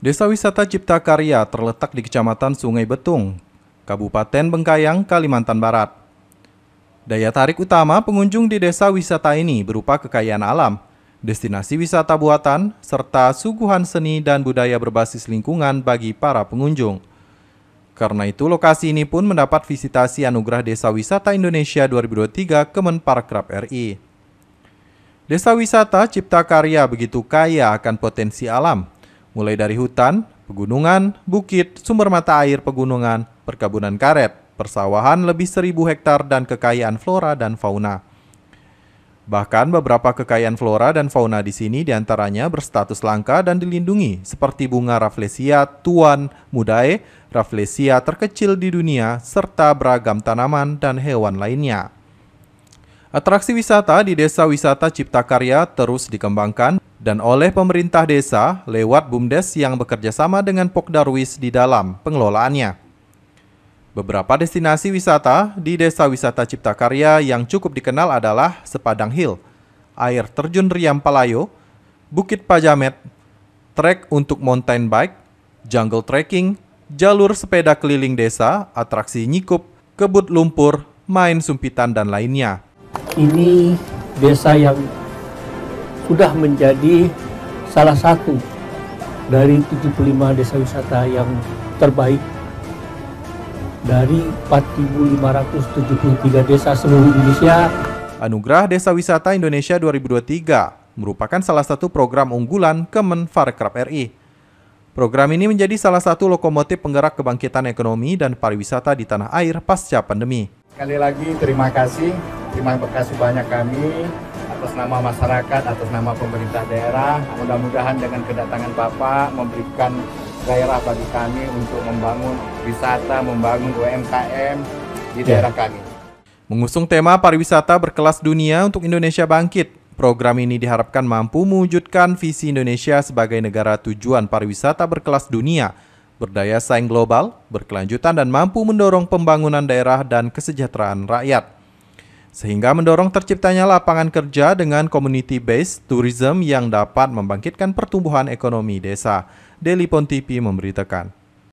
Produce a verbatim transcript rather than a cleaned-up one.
Desa wisata Cipta Karya terletak di Kecamatan Sungai Betung, Kabupaten Bengkayang, Kalimantan Barat. Daya tarik utama pengunjung di desa wisata ini berupa kekayaan alam, destinasi wisata buatan, serta suguhan seni dan budaya berbasis lingkungan bagi para pengunjung. Karena itu, lokasi ini pun mendapat visitasi Anugerah Desa Wisata Indonesia dua ribu dua puluh tiga Kemenparekraf R I. Desa wisata Cipta Karya begitu kaya akan potensi alam, mulai dari hutan, pegunungan, bukit, sumber mata air pegunungan, perkebunan karet, persawahan lebih seribu hektar dan kekayaan flora dan fauna. Bahkan beberapa kekayaan flora dan fauna di sini diantaranya berstatus langka dan dilindungi, seperti bunga Rafflesia Tuan Mudae, Rafflesia terkecil di dunia, serta beragam tanaman dan hewan lainnya. Atraksi wisata di Desa Wisata Cipta Karya terus dikembangkan dan oleh pemerintah desa lewat BUMDES yang bekerja sama dengan Pokdarwis di dalam pengelolaannya. Beberapa destinasi wisata di Desa Wisata Cipta Karya yang cukup dikenal adalah Sepadang Hill, air terjun Riam Palayo, Bukit Pajamet, trek untuk mountain bike, jungle trekking, jalur sepeda keliling desa, atraksi nyikup, kebut lumpur, main sumpitan dan lainnya. Ini desa yang sudah menjadi salah satu dari tujuh puluh lima desa wisata yang terbaik dari empat ribu lima ratus tujuh puluh tiga desa seluruh Indonesia. Anugerah Desa Wisata Indonesia dua ribu dua puluh tiga merupakan salah satu program unggulan Kemenparekraf R I. Program ini menjadi salah satu lokomotif penggerak kebangkitan ekonomi dan pariwisata di tanah air pasca pandemi. Sekali lagi terima kasih, terima kasih banyak kami atas nama masyarakat, atas nama pemerintah daerah. Mudah-mudahan dengan kedatangan Bapak memberikan daerah bagi kami untuk membangun wisata, membangun U M K M di daerah kami. Mengusung tema pariwisata berkelas dunia untuk Indonesia bangkit, program ini diharapkan mampu mewujudkan visi Indonesia sebagai negara tujuan pariwisata berkelas dunia, berdaya saing global, berkelanjutan dan mampu mendorong pembangunan daerah dan kesejahteraan rakyat, sehingga mendorong terciptanya lapangan kerja dengan community-based tourism yang dapat membangkitkan pertumbuhan ekonomi desa. Deli PONTV memberitakan.